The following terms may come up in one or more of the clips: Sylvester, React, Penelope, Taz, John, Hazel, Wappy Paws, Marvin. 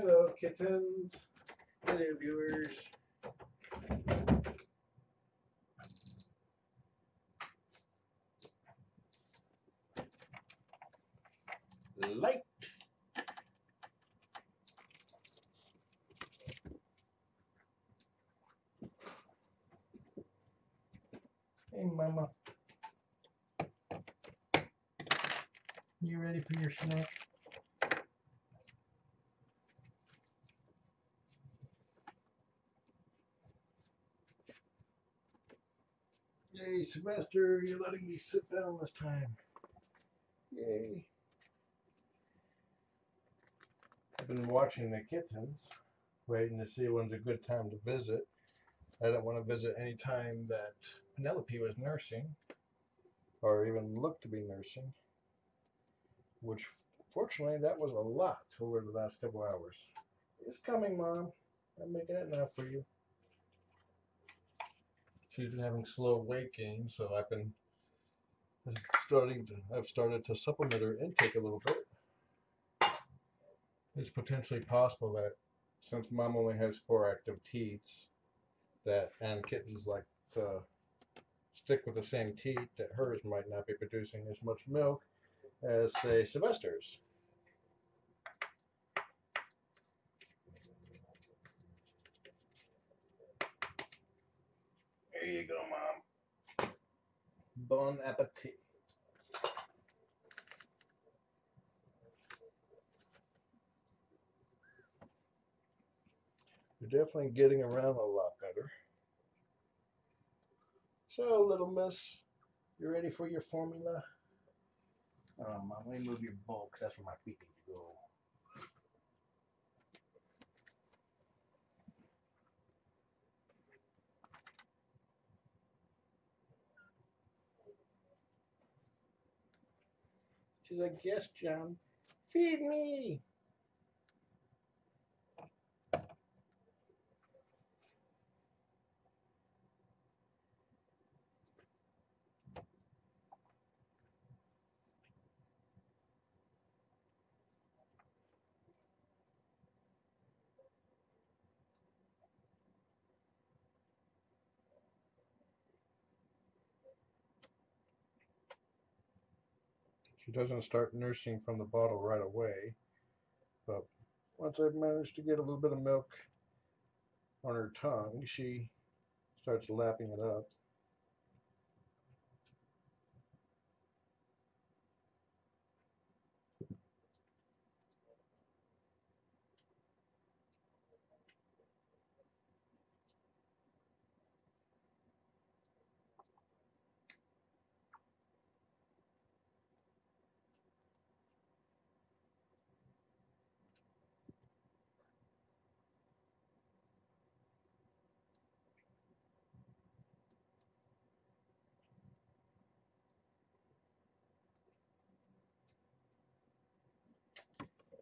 Hello, kittens. Hello, viewers. Light. Hey, Mama. You ready for your snack? Yay, Sylvester, you're letting me sit down this time. Yay. I've been watching the kittens, waiting to see when's a good time to visit. I didn't want to visit any time that Penelope was nursing, or even looked to be nursing. Which, fortunately, that was a lot over the last couple hours. It's coming, Mom. I'm making it now for you. She's been having slow weight gain, so I've been started to supplement her intake a little bit. It's potentially possible that since Mom only has 4 active teats, that and kittens like to stick with the same teat, that hers might not be producing as much milk as, say, Sylvester's. There you go, Mom. Bon appetit. You're definitely getting around a lot better. So, little miss, you ready for your formula? I'm going to move your bowl because that's where my feet need to go. She's like, yes, John, feed me. She doesn't start nursing from the bottle right away, but once I've managed to get a little bit of milk on her tongue, she starts lapping it up.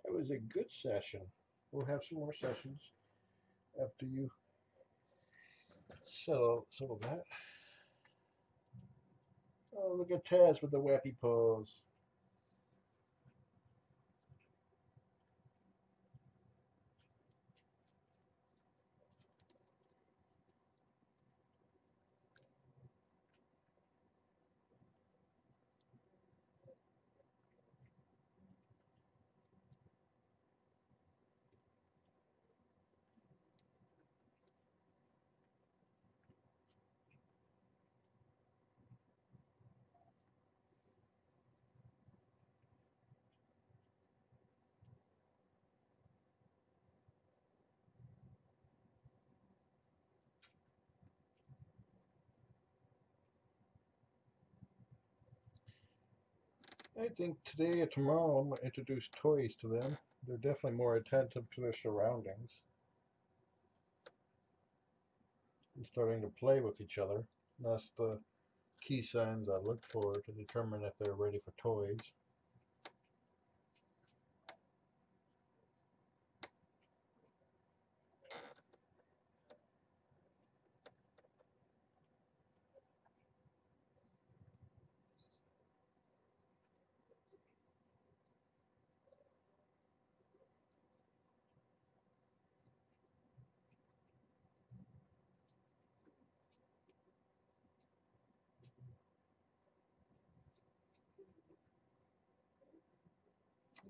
Was a good session. We'll have some more sessions after you settle that. Oh, look at Taz with the wacky pose. I think today or tomorrow I'm going to introduce toys to them. They're definitely more attentive to their surroundings and starting to play with each other. That's the key signs I look for to determine if they're ready for toys.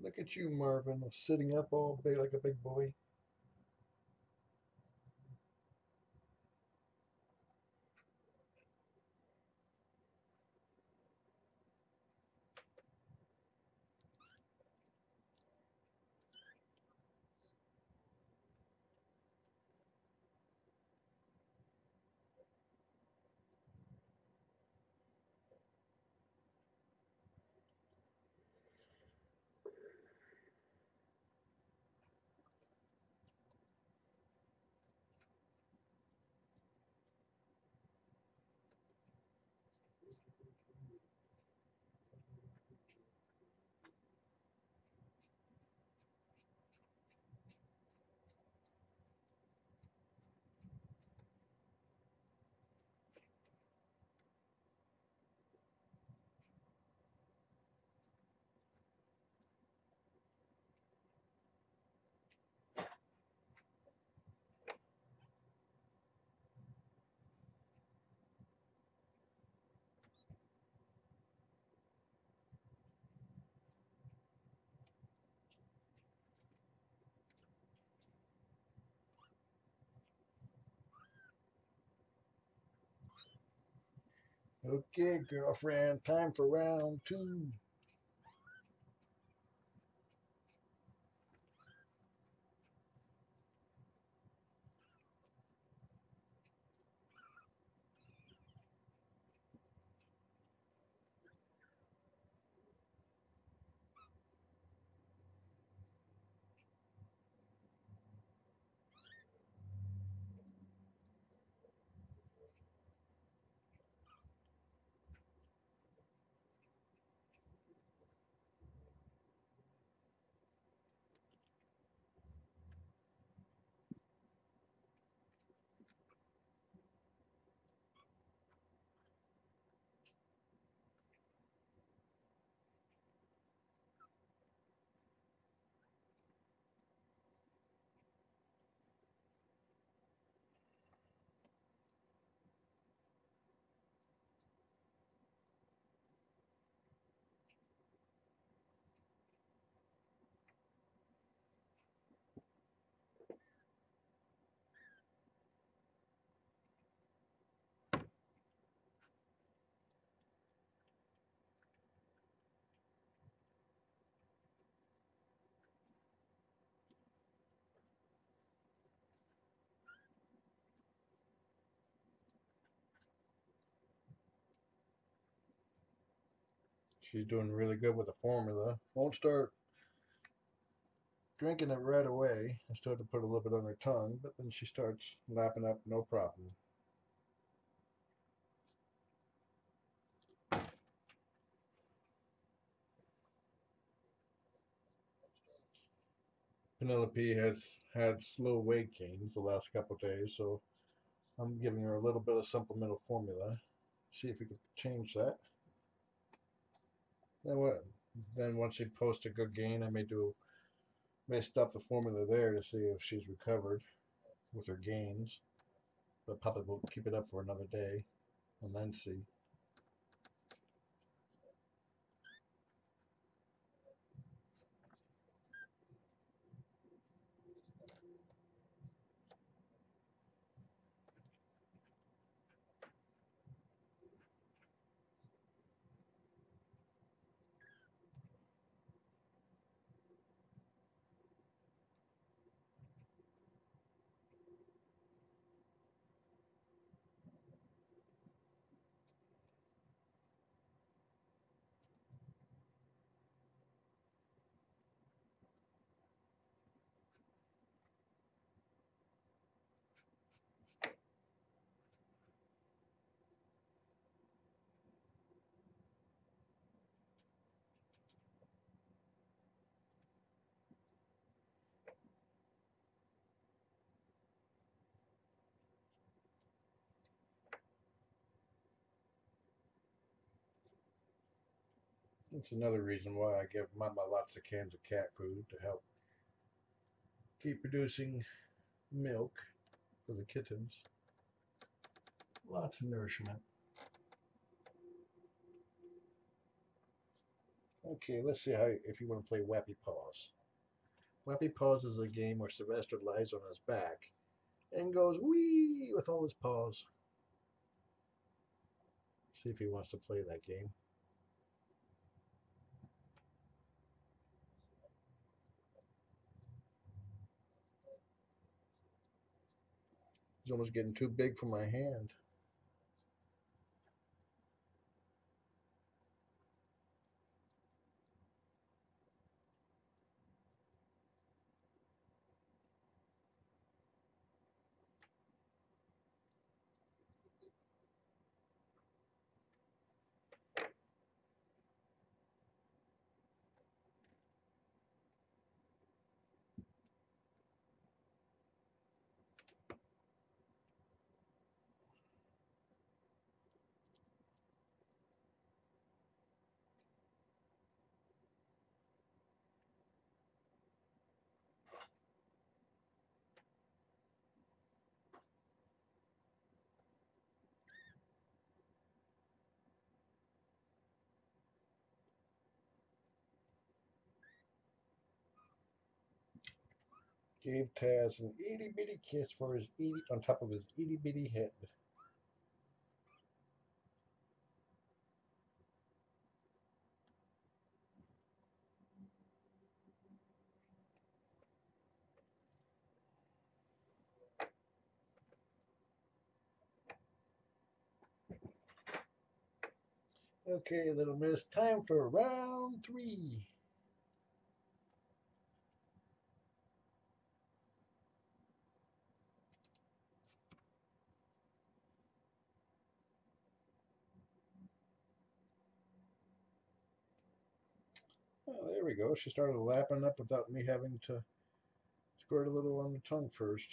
Look at you, Marvin, sitting up all big like a big boy. Okay, girlfriend, time for round two. She's doing really good with the formula. Won't start drinking it right away. I started to put a little bit on her tongue, but then she starts lapping up, no problem. Penelope has had slow weight gains the last couple of days, so I'm giving her a little bit of supplemental formula. See if we can change that. Then once she posts a good gain, I may stop the formula there to see if she's recovered with her gains. But probably we'll keep it up for another day and then see. That's another reason why I give Mama lots of cans of cat food to help keep producing milk for the kittens. Lots of nourishment. Okay, let's see how if you want to play Wappy Paws. Wappy Paws is a game where Sylvester lies on his back and goes wee with all his paws. Let's see if he wants to play that game. He's almost getting too big for my hand. Gave Taz an itty bitty kiss for his on top of his itty bitty head. Okay, little miss, time for round three. Oh, there we go. She started lapping up without me having to squirt a little on the tongue first.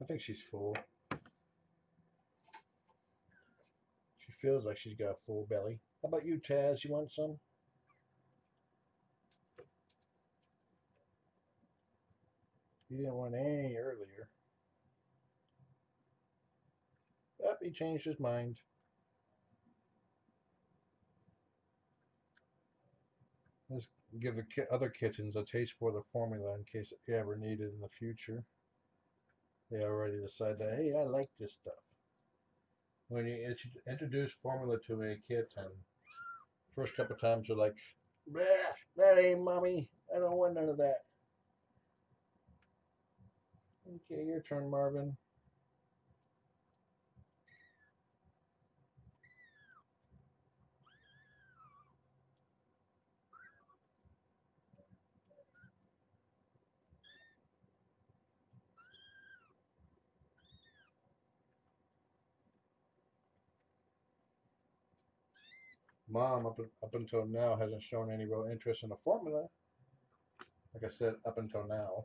I think she's full. She feels like she's got a full belly. How about you, Taz? You want some? You didn't want any earlier. Yep, he changed his mind. Let's give the other kittens a taste for the formula in case you ever need it in the future. They already decide that, hey, I like this stuff. When you introduce formula to a kitten, first couple times you're like, that ain't mommy. I don't want none of that. Okay, your turn, Marvin. Mom, up until now, hasn't shown any real interest in the formula. Like I said, up until now.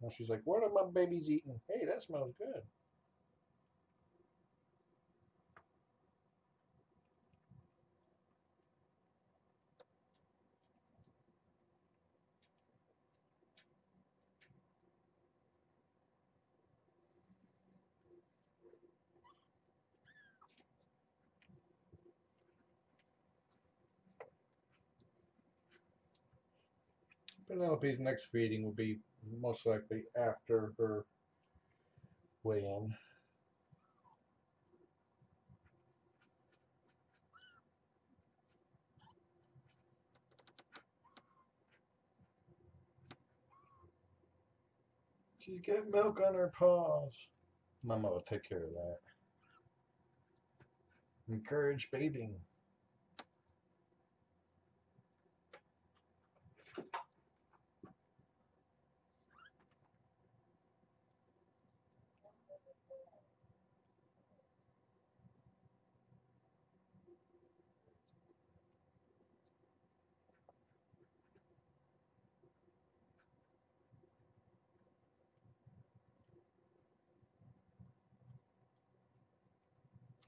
Now she's like, what are my babies eating? Hey, that smells good. Penelope's next feeding will be most likely after her weigh-in. She's got milk on her paws. Mama will take care of that. Encourage bathing.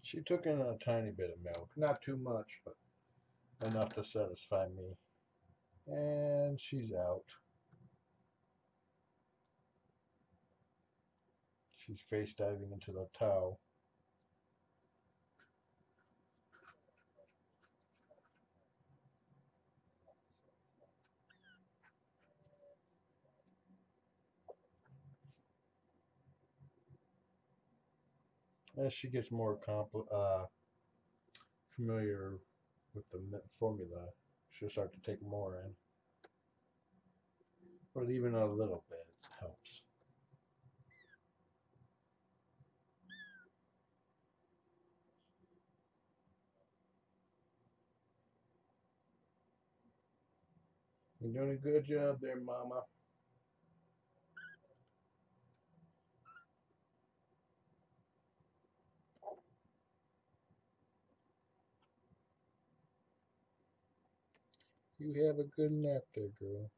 She took in a tiny bit of milk, not too much, but enough to satisfy me. And she's out. She's face diving into the towel. as she gets more familiar with the formula, she'll start to take more in. But even a little bit helps. You're doing a good job there, Mama. You have a good nap there, girl.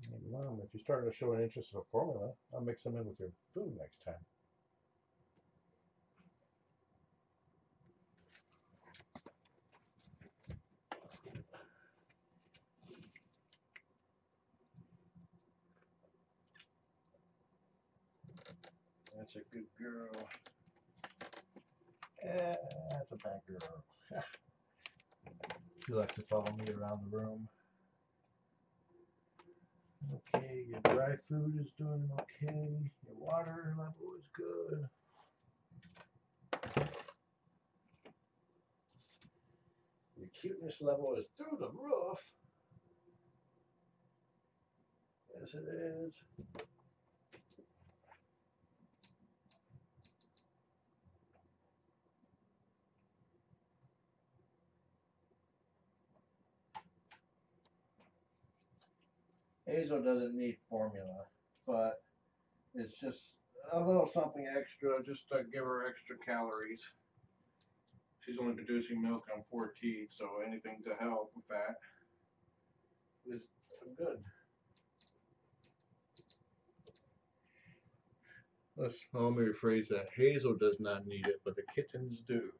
Hey, Mom, if you're starting to show an interest in a formula, I'll mix them in with your food next time. That's a good girl. That's a bad girl. She likes to follow me around the room. Okay, your dry food is doing okay. Your water level is good. Your cuteness level is through the roof. Yes, it is. Hazel doesn't need formula, but it's just a little something extra just to give her extra calories. She's only producing milk on 4T, so anything to help with that is good. Let me rephrase that. Hazel does not need it, but the kittens do.